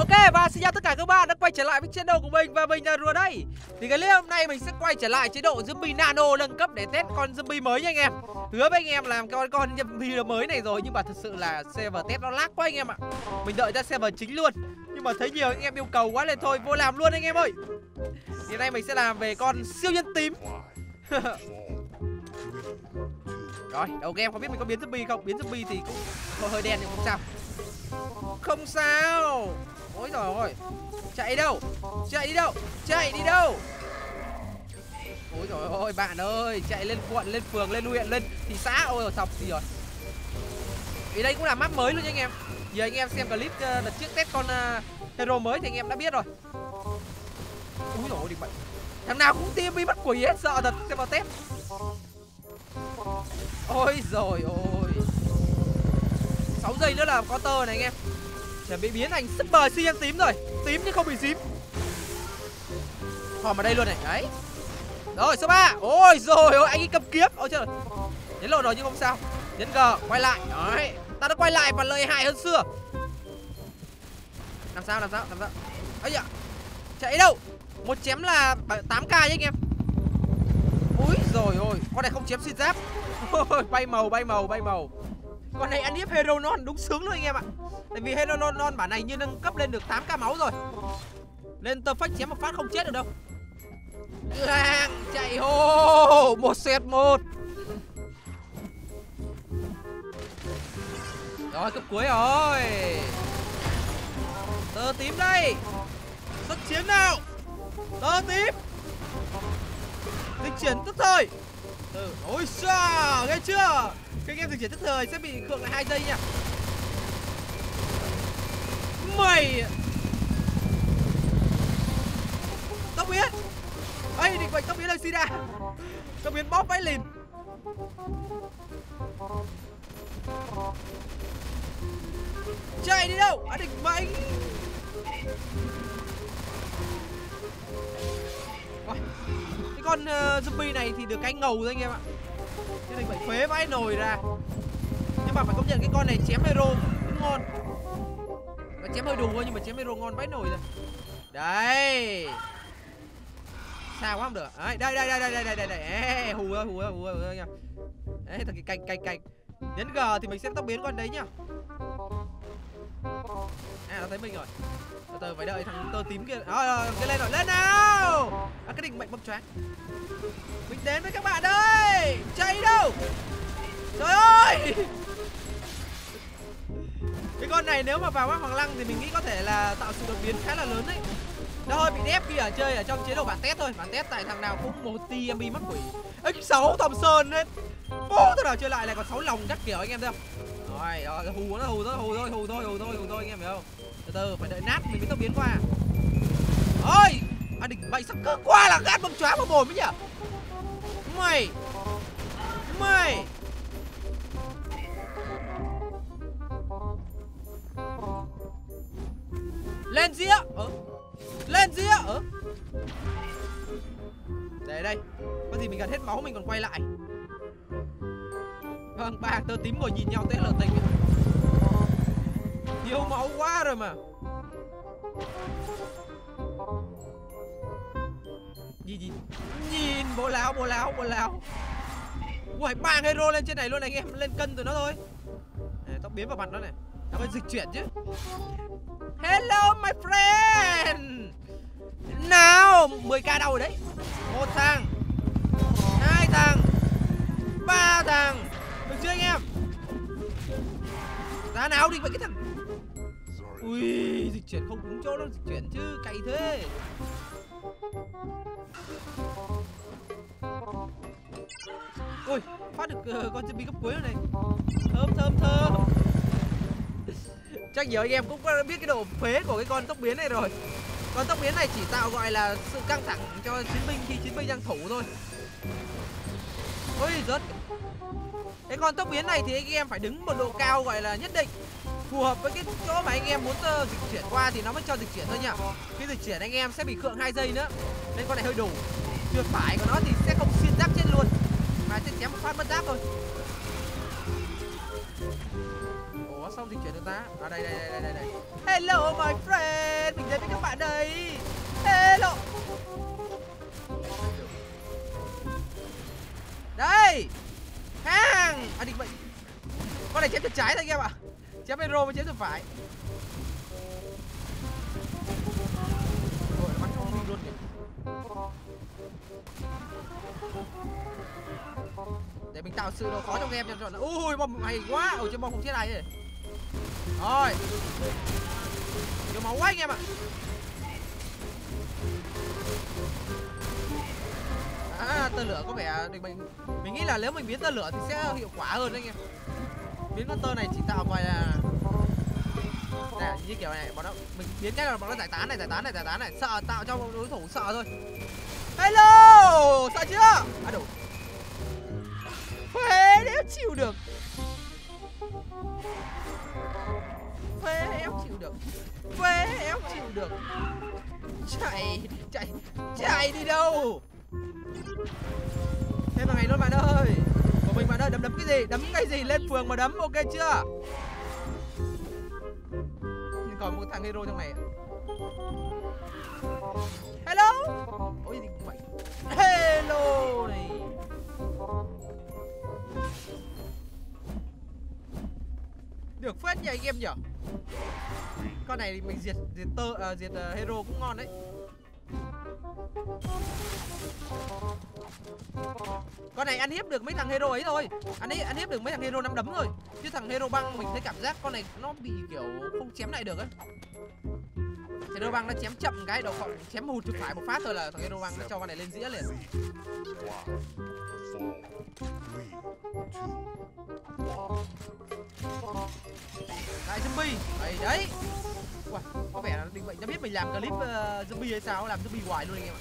Ok, và xin chào tất cả các bạn đã quay trở lại với channel của mình. Và mình là Rùa đây. Thì cái clip hôm nay mình sẽ quay trở lại chế độ zombie nano nâng cấp để test con zombie mới nha anh em. Hứa với anh em làm con zombie mới này rồi, nhưng mà thật sự là server test nó lag quá anh em ạ. Mình đợi ra server chính luôn, nhưng mà thấy nhiều anh em yêu cầu quá nên thôi vô làm luôn anh em ơi. Thì nay mình sẽ làm về con siêu nhân tím. Rồi, đầu game không biết mình có biến zombie không. Biến zombie thì cũng hơi đen nhưng không sao. Không sao. Ôi giời ơi. Chạy đi đâu? Chạy đi đâu? Chạy đi đâu? Ôi giời ơi bạn ơi. Chạy lên quận, lên phường, lên huyện, lên thị xã. Ôi giời, sọc gì rồi. Thì đây cũng là map mới luôn nha anh em. Giờ anh em xem clip đợt trước test con hero mới thì anh em đã biết rồi. Úi giời ơi địch bệnh. Thằng nào cũng tiêm đi bắt quỷ hết. Sợ thật xem vào test. Ôi giời ơi 6 giây nữa là có tơ này anh em. Chuẩn bị biến thành super siêu nhân tím rồi. Tím chứ không bị dím. Hòm ở đây luôn này. Đấy. Rồi số 3. Ôi rồi ôi anh ấy cầm kiếm. Ôi trời. Nhấn lộn rồi nhưng không sao. Nhấn G quay lại. Đấy. Ta đã quay lại và lợi hại hơn xưa. Làm sao làm sao làm sao. Ấy dạ. Chạy đâu. Một chém là 8k nhá anh em. Úi rồi ôi. Con này không chém xuyên giáp. Bay màu bay màu bay màu. Con này ăn hiếp hero non đúng sướng luôn anh em ạ. Tại vì hero non bản này như nâng cấp lên được 8k máu rồi. Lên tơ phách chém một phát không chết được đâu. Chạy hô. 1 xét 1. Rồi cấp cuối rồi. Tơ tím đây. Xuất chiến nào. Tơ tím. Dịch chuyển tức thời. Ôi xa. Nghe chưa. Các em dịch chuyển tức thời sẽ bị cưỡng lại 2 giây nha. Mày tốc biến. Ây địch bệnh tốc biến ơi Sida. Tốc biến bóp vãi lìn. Chạy đi đâu. À địch bệnh. Cái con zombie này thì được cái ngầu thôi anh em ạ. Chứ địch bệnh phế vãi nồi ra. Nhưng mà phải công nhận cái con này chém hero cũng ngon. Nó chém hơi đủ thôi nhưng mà chém hero ngon vãi nồi rồi. Đấy. Sao quá không được. Đấy, đây. Ê, hù ơi nha. Đấy, thật cái canh. Nhấn G thì mình sẽ tốc biến con đấy nhá. À, nó thấy mình rồi. Từ từ phải đợi thằng tơ tím kia. Rồi, cái lên rồi, lên nào. À, cái đỉnh mạnh bấm choáng. Mình đến với các bạn đây. Chạy đâu. Trời ơi. Cái con này nếu mà vào mắt Hoàng Lăng thì mình nghĩ có thể là tạo sự đột biến khá là lớn đấy. Nó hơi bị đép khi ở chơi ở trong chế độ bản test thôi. Bản test tại thằng nào cũng 1 TMB mất quỷ. X6 Thompson hết. Ô, thằng nào chơi lại còn 6 lòng các kiểu anh em thấy không? Rồi, rồi hù thôi anh em hiểu không? Từ từ phải đợi nát mình mới tốc biến qua. Ôi, à địch bậy sắp cứ qua là gạt bông chóa vào mồm ấy nhỉ? Mày. Lên dĩa. Lên dĩa. Để đây. Có gì mình gần hết máu mình còn quay lại. Vâng, 3 tơ tím ngồi nhìn nhau té lở tình. Nhiều máu quá rồi mà. Nhìn bố láo. Ui, 3 hero lên trên này luôn này anh em, lên cân rồi nó thôi. À, tóc biến vào mặt nó này. Nó phải dịch chuyển chứ. Hello my friend. Nào, 10k đâu rồi đấy. 1 thằng. 2 thằng. 3 thằng. Được chưa anh em? Ra nào đi vậy cái thằng. Ui, dịch chuyển không đúng chỗ đâu, dịch chuyển chứ, cày thế. Ui, phát được con zombie cấp cuối rồi này. Thơm. Chắc nhiều anh em cũng biết cái độ phế của cái con tốc biến này rồi. Con tốc biến này chỉ tạo gọi là sự căng thẳng cho chiến binh khi chiến binh đang thủ thôi. Ui, rớt. Cái con tốc biến này thì anh em phải đứng một độ cao gọi là nhất định, phù hợp với cái chỗ mà anh em muốn dịch chuyển qua thì nó mới cho dịch chuyển thôi nhỉ. Khi dịch chuyển anh em sẽ bị khượng 2 giây nữa. Nên con này hơi đủ. Trượt phải của nó thì sẽ không xuyên giáp chết luôn, mà sẽ chém một phát mất giáp thôi. Ủa xong dịch chuyển được ta. À đây. Hello my friend. gì? Ê lộ. Đây. Hàng. À định vậy. Con này chém chuột trái thôi anh em ạ. Chém bên rô và chém chuột phải. Rồi bắn không luôn kìa. Để mình tạo sự nó khó cho anh em cho chọn. Ui bom hay quá. Ở trên bom không chết ai thế. Rồi. Nhiều máu quá anh em ạ. À, tơ lửa có vẻ mình nghĩ là nếu mình biến tơ lửa thì sẽ hiệu quả hơn đấy anh em. Biến con tơ này chỉ tạo vài là này, như kiểu này bọn nó mình biến cái là bọn nó giải tán này, sợ tạo cho đối thủ sợ thôi. Hello, sợ chưa? À đủ. Phê đéo chịu được. Phê em chịu được. Chạy đi đâu? Thêm vào ngày luôn bạn ơi. Của mình bạn ơi, đấm cái gì? Đấm cái gì lên phường mà đấm, ok chưa? Nhưng còn một thằng hero trong này. Hello. Ôi gì vậy? Hello này. Được phết nhỉ anh em nhỉ. Con này thì mình diệt hero cũng ngon đấy. Con này ăn hiếp được mấy thằng hero ấy thôi. Ăn hiếp được mấy thằng hero 5 đấm rồi. Chứ thằng hero băng mình thấy cảm giác con này nó bị kiểu không chém lại được ấy. Hero băng nó chém chậm cái đầu cọng, chém hụt chuột phải một phát thôi là thằng hero băng nó cho con này lên dĩa liền. Lại zombie. Đấy đấy. Wow, có vẻ là định vậy. Nó biết mình làm clip zombie hay sao, làm zombie hoài luôn anh em ạ.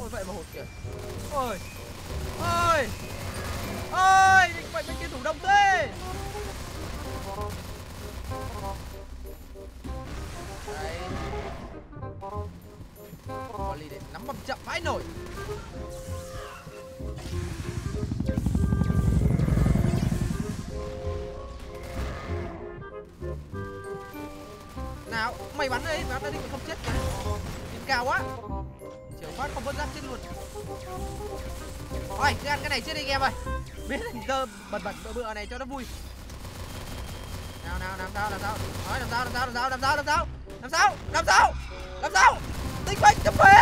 Ôi vậy hột kìa. Ôi. Ôi, định vậy bên kia thủ đông thế. Đấy. Volley để nắm bầm chậm vãi nổi. Nào, mày bắn đây, bắn đây không chết cả. Điểm cao quá. Chiều phát không vớt giáp chết luôn. Ôi, cứ ăn cái này chết đi anh em ơi. Biết thành tơ bật bựa này cho nó vui. Nào làm sao? Nói làm sao? Tinh quanh chấm phê.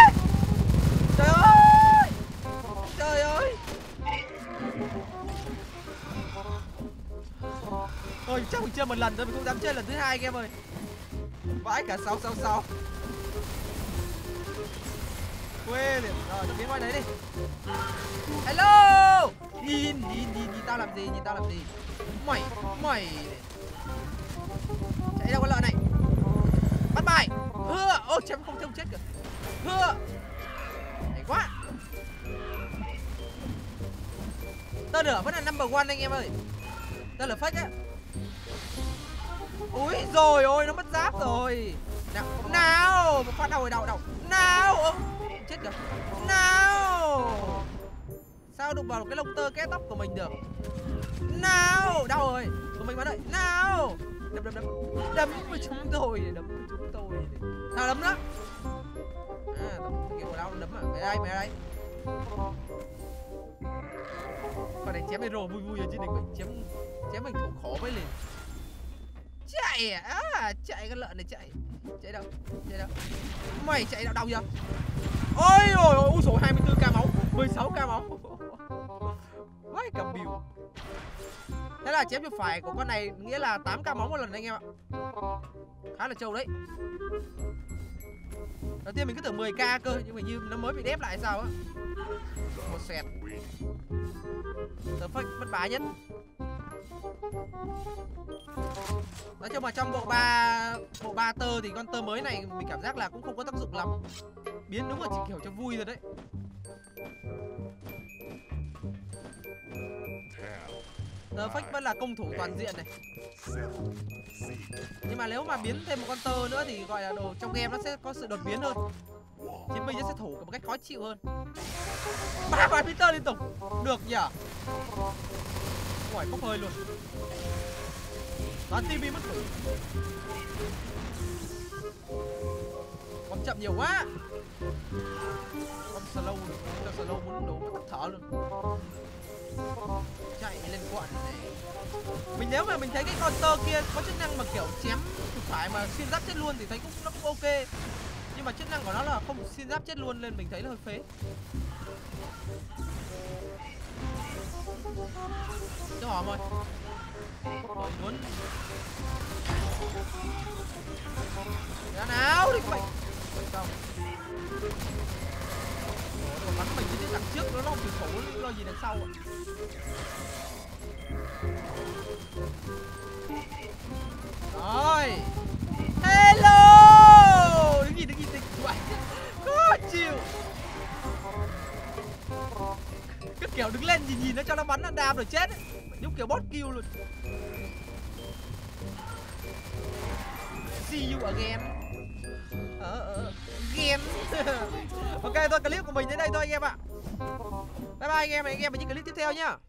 Trời ơi. Ôi, chắc mình chơi một lần thôi, mình không dám chơi lần thứ hai anh em ơi. Vãi cả 666. Quê liền. Rồi, tao biến ngoài đấy đi. Hello. Nhìn tao làm gì. Mày. Chạy đâu con lợn này. Bắt mày. Hứa. Ô chém không chết kìa. Hứa. Hay quá. Tơ lửa vẫn là number one anh em ơi. Tơ lửa fake á. Úi rồi ôi nó mất giáp rồi. Nào một phát đầu. Nào. Ô, chết kìa. Nào. Sao đụng vào cái lông tơ kéo tóc của mình được. Nào đau rồi. Của mình bắn đợi. Nào. Đấm với chúng tôi. Sao đấm đó. À kiểu đau đấm à. Mày đây. Con này chém hero vui ở trên đỉnh mình. Chém mình thủ khó với liền. Chạy à, chạy con lợn này chạy. Chạy đâu? Mày chạy đâu chưa? Ôi, úi dồi 24k máu, 16k máu. Vãi cả bìu. Thế là chém chuột phải của con này nghĩa là 8k máu một lần anh em ạ. Khá là trâu đấy. Đầu tiên mình cứ tưởng 10k cơ nhưng mà như nó mới bị đép lại sao á. Một xẹt. Tớ phách bất bá nhất. Nói chung là trong bộ ba tơ thì con tơ mới này mình cảm giác là cũng không có tác dụng lắm. Biến đúng là chỉ kiểu cho vui rồi đấy. Tơ fake vẫn là công thủ toàn diện này. Nhưng mà nếu mà biến thêm một con tơ nữa thì gọi là đồ trong game nó sẽ có sự đột biến hơn. Chiến binh sẽ thủ một cách khó chịu hơn. 3 vài Peter liên tục. Được nhỉ. Ui bốc hơi luôn. Toàn tivi mất thử. Còn chậm nhiều quá. Con slow luôn, con slow muốn đổ tắt thở luôn. Chạy lên quận này. Mình nếu mà mình thấy cái counter kia có chức năng mà kiểu chém phải mà xuyên giáp chết luôn thì thấy cũng nó cũng ok. Nhưng mà chức năng của nó là không xuyên giáp chết luôn nên mình thấy là hơi phế. Cho hòm ơi. Muốn ra nào đi mày. Xong. Nó bắn mình chứ đằng trước nó lo từ thủ lo gì đằng sau ạ. Rồi. Hello. Đứng nhìn tịch quậy. Khó chịu. Cứ kiểu đứng lên nhìn nó cho nó bắn nó đam rồi chết. Nhúc kiểu bot kill luôn. See you again. Game. Ok, thôi clip của mình đến đây thôi anh em ạ. Bye bye anh em hẹn gặp lại những clip tiếp theo nhá.